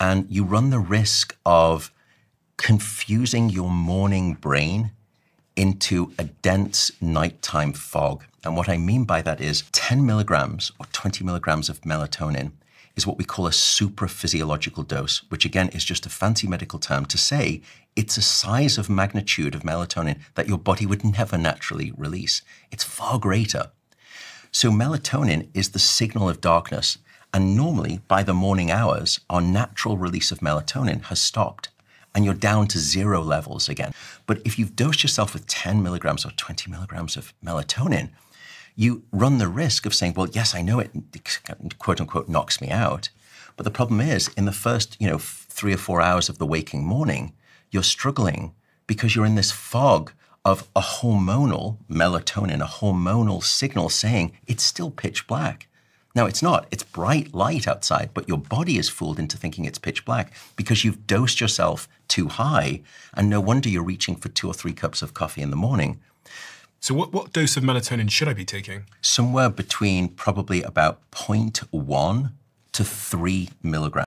and you run the risk of confusing your morning brain into a dense nighttime fog. And what I mean by that is 10 milligrams or 20 milligrams of melatonin is what we call a supraphysiological dose, which again is just a fancy medical term to say it's a size of magnitude of melatonin that your body would never naturally release. It's far greater. So melatonin is the signal of darkness. And normally by the morning hours, our natural release of melatonin has stopped and you're down to zero levels again. But if you've dosed yourself with 10 milligrams or 20 milligrams of melatonin, you run the risk of saying, well, yes, I know it, quote unquote, knocks me out. But the problem is in the first, 3 or 4 hours of the waking morning, you're struggling because you're in this fog of a hormonal melatonin, a hormonal signal saying it's still pitch black. Now, it's not. It's bright light outside, but your body is fooled into thinking it's pitch black because you've dosed yourself too high, and no wonder you're reaching for 2 or 3 cups of coffee in the morning. So what dose of melatonin should I be taking? Somewhere between probably about 0.1 to 3 milligrams.